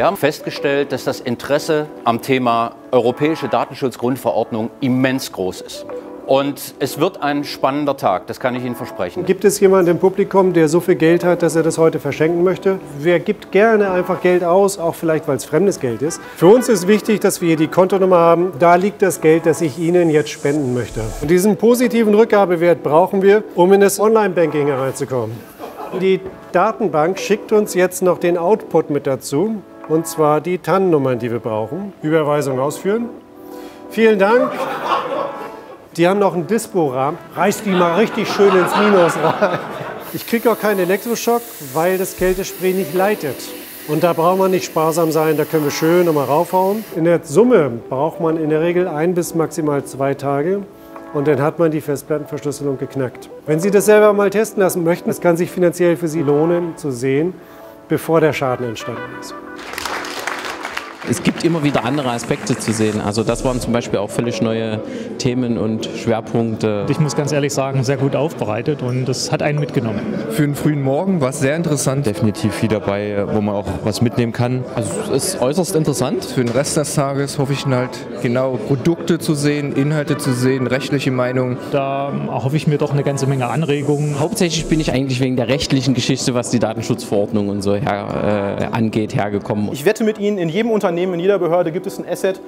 Wir haben festgestellt, dass das Interesse am Thema Europäische Datenschutzgrundverordnung immens groß ist. Und es wird ein spannender Tag, das kann ich Ihnen versprechen. Gibt es jemanden im Publikum, der so viel Geld hat, dass er das heute verschenken möchte? Wer gibt gerne einfach Geld aus, auch vielleicht, weil es fremdes Geld ist? Für uns ist wichtig, dass wir hier die Kontonummer haben. Da liegt das Geld, das ich Ihnen jetzt spenden möchte. Und diesen positiven Rückgabewert brauchen wir, um in das Online-Banking hereinzukommen. Die Datenbank schickt uns jetzt noch den Output mit dazu. Und zwar die TAN-Nummern, die wir brauchen. Überweisung ausführen. Vielen Dank. Die haben noch einen Dispo-Rahmen. Reißt die mal richtig schön ins Minus rein. Ich kriege auch keinen Elektroschock, weil das Kältespray nicht leitet. Und da braucht man nicht sparsam sein, da können wir schön nochmal raufhauen. In der Summe braucht man in der Regel 1 bis maximal 2 Tage. Und dann hat man die Festplattenverschlüsselung geknackt. Wenn Sie das selber mal testen lassen möchten, es kann sich finanziell für Sie lohnen, zu sehen, bevor der Schaden entstanden ist. Es gibt immer wieder andere Aspekte zu sehen. Also das waren zum Beispiel auch völlig neue Themen und Schwerpunkte. Ich muss ganz ehrlich sagen, sehr gut aufbereitet und das hat einen mitgenommen. Für den frühen Morgen war es sehr interessant. Definitiv viel dabei, wo man auch was mitnehmen kann. Also es ist äußerst interessant. Für den Rest des Tages hoffe ich halt genau Produkte zu sehen, Inhalte zu sehen, rechtliche Meinungen. Da hoffe ich mir doch eine ganze Menge Anregungen. Hauptsächlich bin ich eigentlich wegen der rechtlichen Geschichte, was die Datenschutzverordnung und so angeht, hergekommen. Ich wette mit Ihnen, in jedem Unternehmen, in jeder Behörde gibt es ein Asset,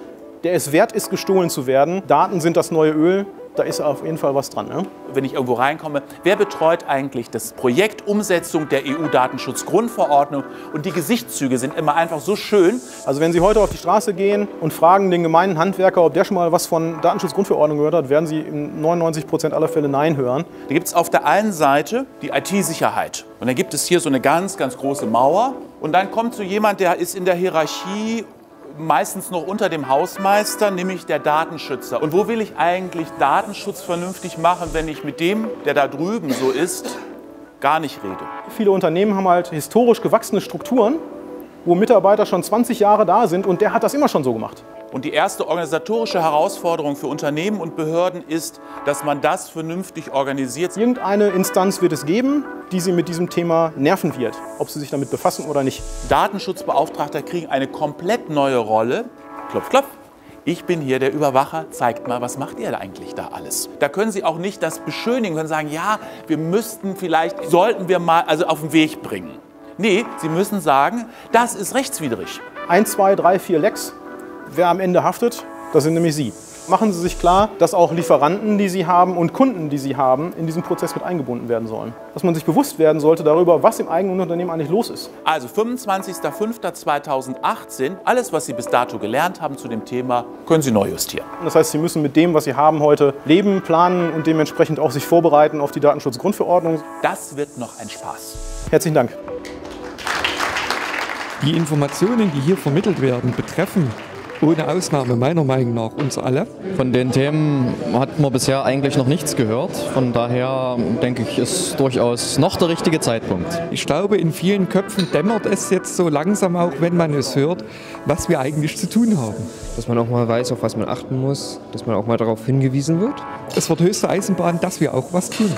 der es wert ist, gestohlen zu werden. Daten sind das neue Öl, da ist auf jeden Fall was dran. Ne? Wenn ich irgendwo reinkomme, wer betreut eigentlich das Projekt Umsetzung der EU-Datenschutzgrundverordnung? Und die Gesichtszüge sind immer einfach so schön. Also wenn Sie heute auf die Straße gehen und fragen den gemeinen Handwerker, ob der schon mal was von Datenschutzgrundverordnung gehört hat, werden Sie in 99% aller Fälle Nein hören. Da gibt es auf der einen Seite die IT-Sicherheit. Und dann gibt es hier so eine ganz, ganz große Mauer. Und dann kommt so jemand, der ist in der Hierarchie meistens noch unter dem Hausmeister, nämlich der Datenschützer. Und wo will ich eigentlich Datenschutz vernünftig machen, wenn ich mit dem, der da drüben so ist, gar nicht rede? Viele Unternehmen haben halt historisch gewachsene Strukturen, wo Mitarbeiter schon 20 Jahre da sind und der hat das immer schon so gemacht. Und die erste organisatorische Herausforderung für Unternehmen und Behörden ist, dass man das vernünftig organisiert. Irgendeine Instanz wird es geben, die Sie mit diesem Thema nerven wird, ob Sie sich damit befassen oder nicht. Datenschutzbeauftragte kriegen eine komplett neue Rolle. Klopf, klopf. Ich bin hier der Überwacher, zeigt mal, was macht ihr da eigentlich da alles? Da können Sie auch nicht das beschönigen, können sagen, ja, wir müssten vielleicht, sollten wir mal, also auf den Weg bringen. Nee, Sie müssen sagen, das ist rechtswidrig. 1, 2, 3, 4 Lecks. Wer am Ende haftet, das sind nämlich Sie. Machen Sie sich klar, dass auch Lieferanten, die Sie haben und Kunden, die Sie haben, in diesen Prozess mit eingebunden werden sollen. Dass man sich bewusst werden sollte darüber, was im eigenen Unternehmen eigentlich los ist. Also 25.05.2018, alles, was Sie bis dato gelernt haben zu dem Thema, können Sie neu justieren. Das heißt, Sie müssen mit dem, was Sie haben heute, leben, planen und dementsprechend auch sich vorbereiten auf die Datenschutzgrundverordnung. Das wird noch ein Spaß. Herzlichen Dank. Die Informationen, die hier vermittelt werden, betreffen ohne Ausnahme meiner Meinung nach uns alle. Von den Themen hat man bisher eigentlich noch nichts gehört. Von daher denke ich, ist durchaus noch der richtige Zeitpunkt. Ich glaube, in vielen Köpfen dämmert es jetzt so langsam, auch wenn man es hört, was wir eigentlich zu tun haben. Dass man auch mal weiß, auf was man achten muss, dass man auch mal darauf hingewiesen wird. Es wird höchste Eisenbahn, dass wir auch was tun.